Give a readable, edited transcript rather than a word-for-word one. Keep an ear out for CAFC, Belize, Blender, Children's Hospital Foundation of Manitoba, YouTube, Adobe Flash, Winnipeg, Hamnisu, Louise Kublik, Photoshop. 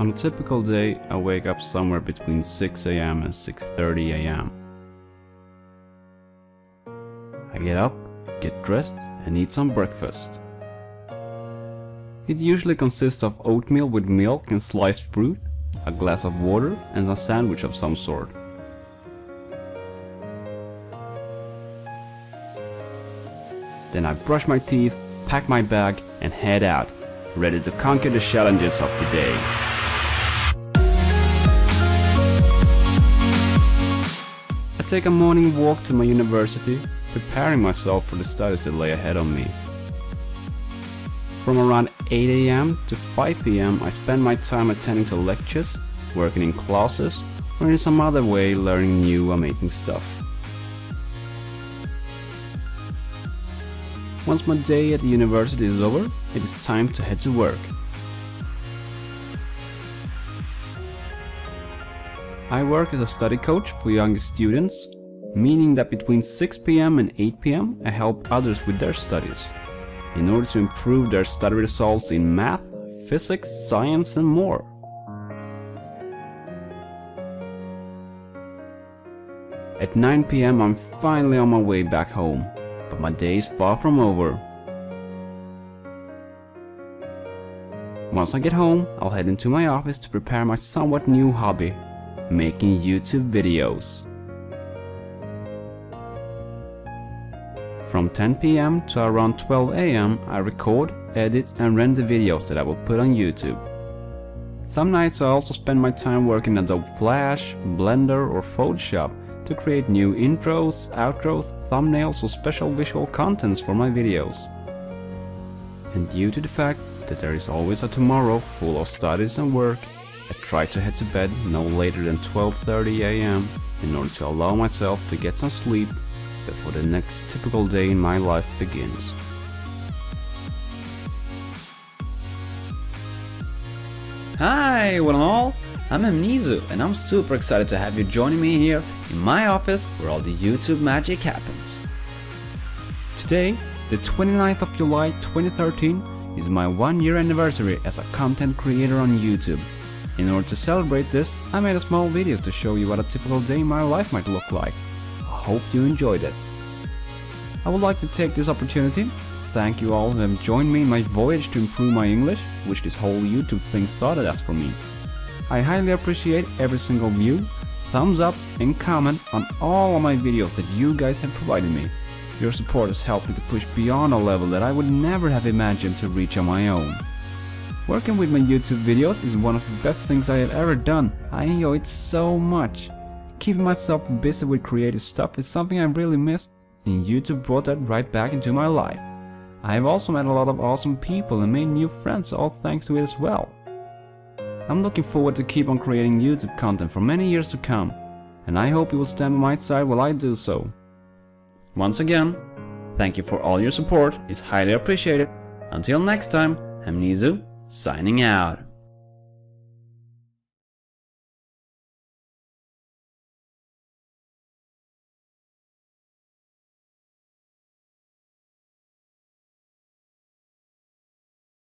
On a typical day, I wake up somewhere between 6 AM and 6:30 AM. I get up, get dressed and eat some breakfast. It usually consists of oatmeal with milk and sliced fruit, a glass of water and a sandwich of some sort. Then I brush my teeth, pack my bag and head out, ready to conquer the challenges of the day. I take a morning walk to my university, preparing myself for the studies that lay ahead of me. From around 8 AM to 5 PM I spend my time attending to lectures, working in classes, or in some other way learning new amazing stuff. Once my day at the university is over, it is time to head to work. I work as a study coach for younger students, meaning that between 6 PM and 8 PM I help others with their studies, in order to improve their study results in math, physics, science and more. At 9 PM I'm finally on my way back home, but my day is far from over. Once I get home, I'll head into my office to prepare my somewhat new hobby, making YouTube videos. From 10 PM to around 12 AM, I record, edit and render videos that I will put on YouTube. Some nights I also spend my time working in Adobe Flash, Blender or Photoshop to create new intros, outros, thumbnails or special visual contents for my videos. And due to the fact that there is always a tomorrow full of studies and work, I try to head to bed no later than 12:30 AM in order to allow myself to get some sleep before the next typical day in my life begins. Hi, one and all! I'm Hamnisu and I'm super excited to have you joining me here in my office where all the YouTube magic happens. Today, the 29th of July 2013 is my 1-year anniversary as a content creator on YouTube. In order to celebrate this, I made a small video to show you what a typical day in my life might look like. I hope you enjoyed it. I would like to take this opportunity to thank you all who have joined me in my voyage to improve my English, which this whole YouTube thing started as for me. I highly appreciate every single view, thumbs up and comment on all of my videos that you guys have provided me. Your support has helped me to push beyond a level that I would never have imagined to reach on my own. Working with my YouTube videos is one of the best things I have ever done. I enjoy it so much. Keeping myself busy with creative stuff is something I really missed, and YouTube brought that right back into my life. I have also met a lot of awesome people and made new friends, all thanks to it as well. I'm looking forward to keep on creating YouTube content for many years to come, and I hope you will stand by my side while I do so. Once again, thank you for all your support, it's highly appreciated. Until next time, Hamnisu, signing out.